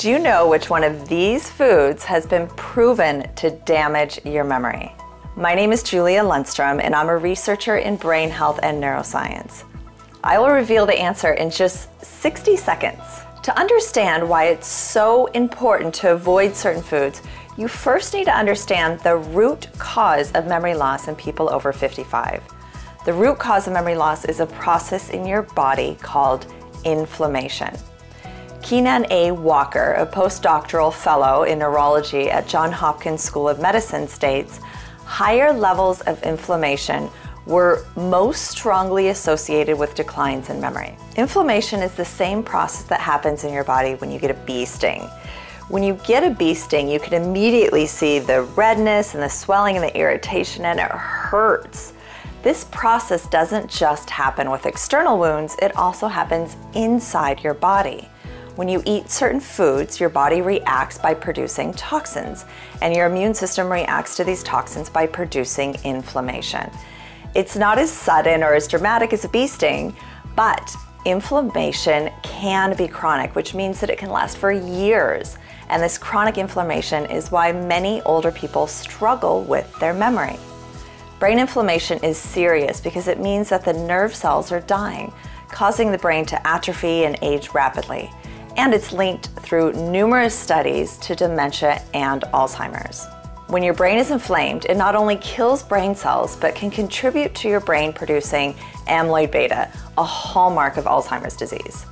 Do you know which one of these foods has been proven to damage your memory? My name is Julia Lundstrom, and I'm a researcher in brain health and neuroscience. I will reveal the answer in just 60 seconds. To understand why it's so important to avoid certain foods, you first need to understand the root cause of memory loss in people over 55. The root cause of memory loss is a process in your body called inflammation. Keenan A. Walker, a postdoctoral fellow in neurology at Johns Hopkins School of Medicine, states, higher levels of inflammation were most strongly associated with declines in memory. Inflammation is the same process that happens in your body when you get a bee sting. When you get a bee sting, you can immediately see the redness and the swelling and the irritation, and it hurts. This process doesn't just happen with external wounds, it also happens inside your body. When you eat certain foods, your body reacts by producing toxins, and your immune system reacts to these toxins by producing inflammation. It's not as sudden or as dramatic as a bee sting, but inflammation can be chronic, which means that it can last for years. And this chronic inflammation is why many older people struggle with their memory. Brain inflammation is serious because it means that the nerve cells are dying, causing the brain to atrophy and age rapidly. And it's linked through numerous studies to dementia and Alzheimer's. When your brain is inflamed, it not only kills brain cells, but can contribute to your brain producing amyloid beta, a hallmark of Alzheimer's disease.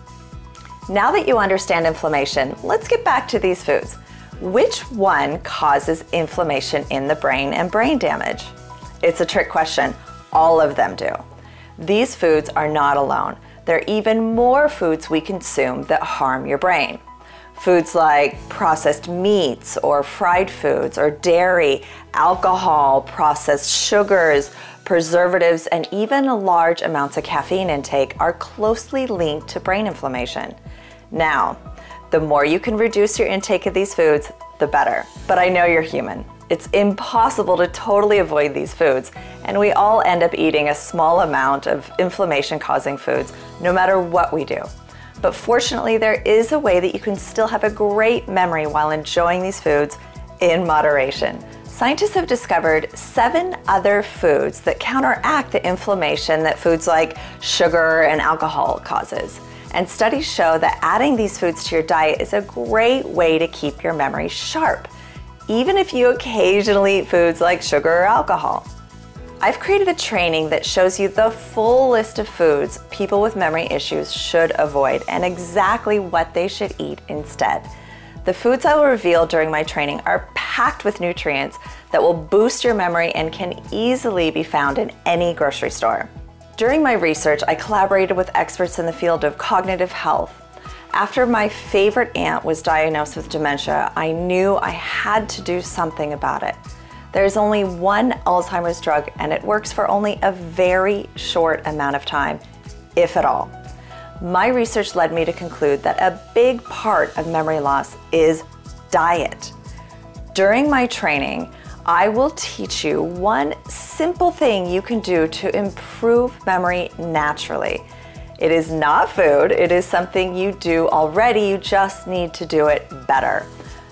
Now that you understand inflammation, let's get back to these foods. Which one causes inflammation in the brain and brain damage? It's a trick question. All of them do. These foods are not alone. There are even more foods we consume that harm your brain. Foods like processed meats or fried foods or dairy, alcohol, processed sugars, preservatives, and even large amounts of caffeine intake are closely linked to brain inflammation. Now, the more you can reduce your intake of these foods, the better. But I know you're human. It's impossible to totally avoid these foods, and we all end up eating a small amount of inflammation-causing foods, no matter what we do. But fortunately, there is a way that you can still have a great memory while enjoying these foods in moderation. Scientists have discovered 7 other foods that counteract the inflammation that foods like sugar and alcohol causes. And studies show that adding these foods to your diet is a great way to keep your memory sharp, even if you occasionally eat foods like sugar or alcohol. I've created a training that shows you the full list of foods people with memory issues should avoid and exactly what they should eat instead. The foods I will reveal during my training are packed with nutrients that will boost your memory and can easily be found in any grocery store. During my research, I collaborated with experts in the field of cognitive health. After my favorite aunt was diagnosed with dementia, I knew I had to do something about it. There's only one Alzheimer's drug, and it works for only a very short amount of time, if at all. My research led me to conclude that a big part of memory loss is diet. During my training, I will teach you one simple thing you can do to improve memory naturally. It is not food, it is something you do already, you just need to do it better.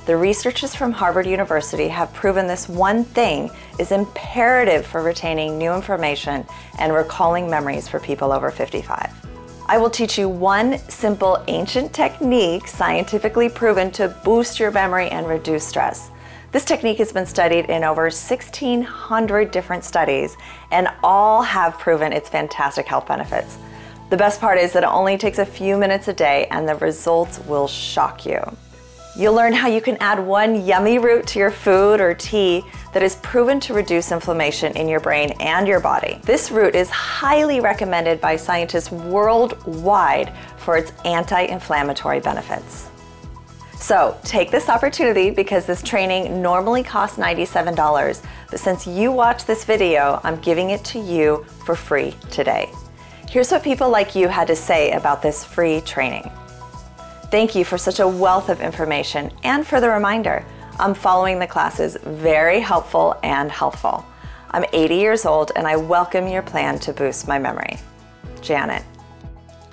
The researchers from Harvard University have proven this one thing is imperative for retaining new information and recalling memories for people over 55. I will teach you one simple ancient technique scientifically proven to boost your memory and reduce stress. This technique has been studied in over 1,600 different studies, and all have proven its fantastic health benefits. The best part is that it only takes a few minutes a day, and the results will shock you. You'll learn how you can add one yummy root to your food or tea that is proven to reduce inflammation in your brain and your body. This root is highly recommended by scientists worldwide for its anti-inflammatory benefits. So take this opportunity, because this training normally costs $97, but since you watched this video, I'm giving it to you for free today. Here's what people like you had to say about this free training. Thank you for such a wealth of information and for the reminder. I'm following the classes, very helpful and helpful. I'm 80 years old, and I welcome your plan to boost my memory. Janet.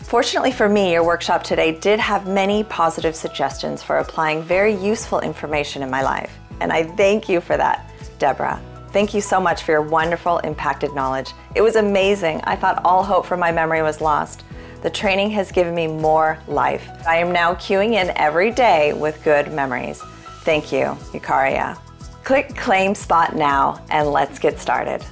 Fortunately for me, your workshop today did have many positive suggestions for applying very useful information in my life, and I thank you for that, Deborah. Thank you so much for your wonderful, impacted knowledge. It was amazing. I thought all hope for my memory was lost. The training has given me more life. I am now queuing in every day with good memories. Thank you, Eucaria. Click Claim Spot now and let's get started.